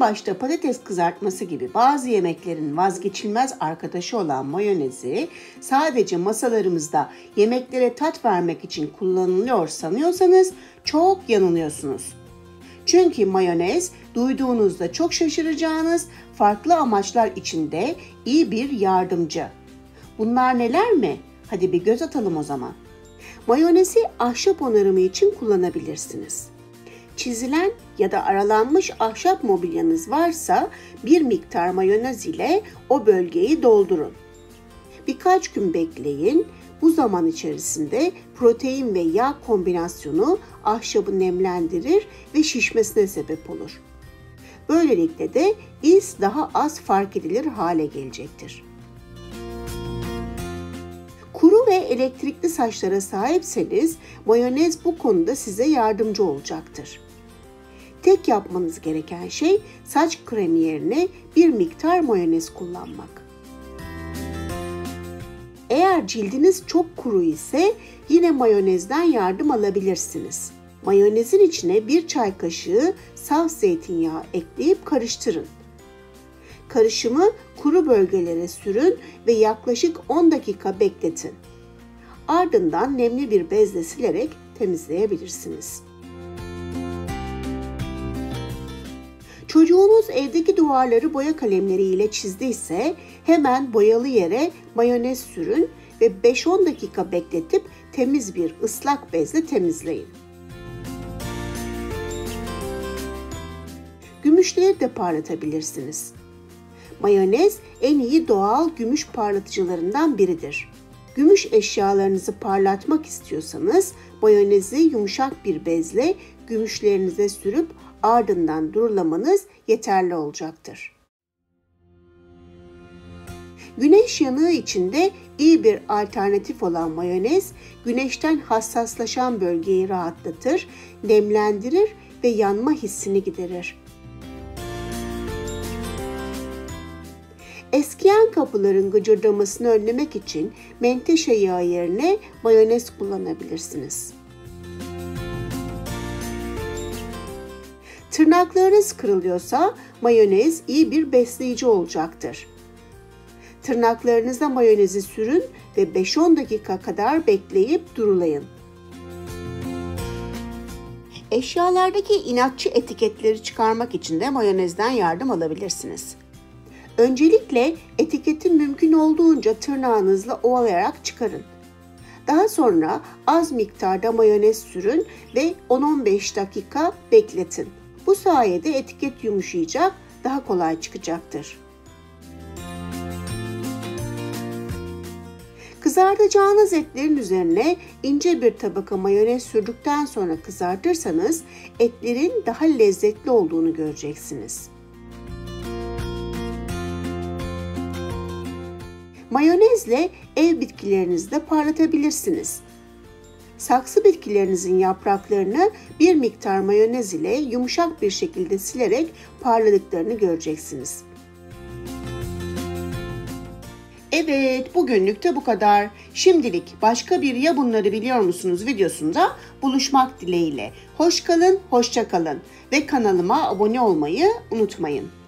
en başta patates kızartması gibi bazı yemeklerin vazgeçilmez arkadaşı olan mayonezi sadece masalarımızda yemeklere tat vermek için kullanılıyor sanıyorsanız çok yanılıyorsunuz. Çünkü mayonez duyduğunuzda çok şaşıracağınız farklı amaçlar için de iyi bir yardımcı. Bunlar neler mi? Hadi bir göz atalım o zaman. Mayonezi ahşap onarımı için kullanabilirsiniz. Çizilen ya da aralanmış ahşap mobilyanız varsa bir miktar mayonez ile o bölgeyi doldurun. Birkaç gün bekleyin. Bu zaman içerisinde protein ve yağ kombinasyonu ahşabı nemlendirir ve şişmesine sebep olur. Böylelikle de iz daha az fark edilir hale gelecektir. Kuru ve elektrikli saçlara sahipseniz mayonez bu konuda size yardımcı olacaktır. Tek yapmanız gereken şey saç kremi yerine bir miktar mayonez kullanmak. Eğer cildiniz çok kuru ise yine mayonezden yardım alabilirsiniz. Mayonezin içine bir çay kaşığı saf zeytinyağı ekleyip karıştırın. Karışımı kuru bölgelere sürün ve yaklaşık 10 dakika bekletin. Ardından nemli bir bezle silerek temizleyebilirsiniz. Çocuğunuz evdeki duvarları boya kalemleriyle çizdiyse hemen boyalı yere mayonez sürün ve 5-10 dakika bekletip temiz bir ıslak bezle temizleyin. Gümüşleri de parlatabilirsiniz. Mayonez en iyi doğal gümüş parlatıcılarından biridir. Gümüş eşyalarınızı parlatmak istiyorsanız mayonezi yumuşak bir bezle gümüşlerinize sürüp ardından durulamanız yeterli olacaktır. Güneş yanığı içinde iyi bir alternatif olan mayonez, güneşten hassaslaşan bölgeyi rahatlatır, nemlendirir ve yanma hissini giderir. Eskiyen kapıların gıcırdamasını önlemek için menteşe yağı yerine mayonez kullanabilirsiniz. Tırnaklarınız kırılıyorsa mayonez iyi bir besleyici olacaktır. Tırnaklarınıza mayonezi sürün ve 5-10 dakika kadar bekleyip durulayın. Eşyalardaki inatçı etiketleri çıkarmak için de mayonezden yardım alabilirsiniz. Öncelikle etiketi mümkün olduğunca tırnağınızla ovalayarak çıkarın. Daha sonra az miktarda mayonez sürün ve 10-15 dakika bekletin. Bu sayede etiket yumuşayacak, daha kolay çıkacaktır. Kızartacağınız etlerin üzerine ince bir tabaka mayonez sürdükten sonra kızartırsanız etlerin daha lezzetli olduğunu göreceksiniz. Mayonezle ev bitkilerinizi de parlatabilirsiniz. Saksı bitkilerinizin yapraklarını bir miktar mayonez ile yumuşak bir şekilde silerek parladıklarını göreceksiniz. Evet, bugünlük de bu kadar. Şimdilik başka bir "Ya bunları biliyor musunuz?" videosunda buluşmak dileğiyle. Hoş kalın, hoşça kalın ve kanalıma abone olmayı unutmayın.